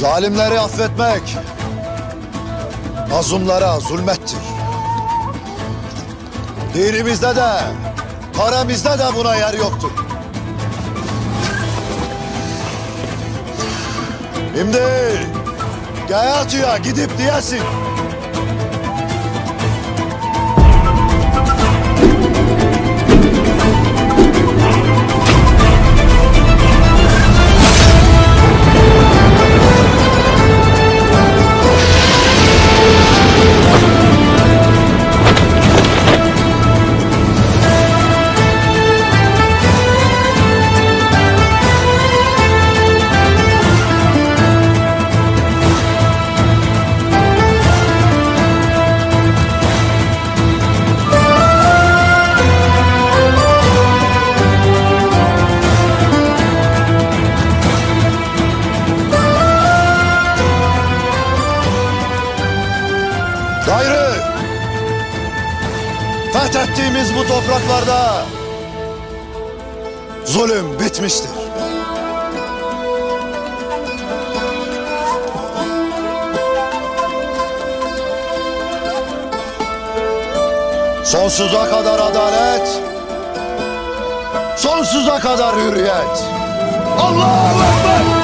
Zalimleri affetmek, mazlumlara zulmettir. Dinimizde de, paramızda da buna yer yoktur. Şimdi Gayatu'ya gidip diyesin. Fethettiğimiz bu topraklarda zulüm bitmiştir. Sonsuza kadar adalet, sonsuza kadar hürriyet. Allahu Ekber!